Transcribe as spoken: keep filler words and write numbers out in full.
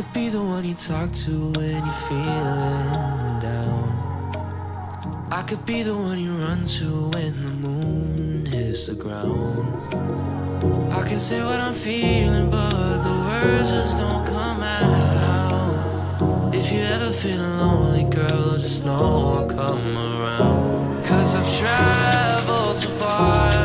could be the one you talk to when you're feeling down. I could be the one you run to when the moon hits the ground. I can say what I'm feeling, but the words just don't come out. If you ever feel lonely, girl, just know I'll come around. 'Cause I've traveled so far.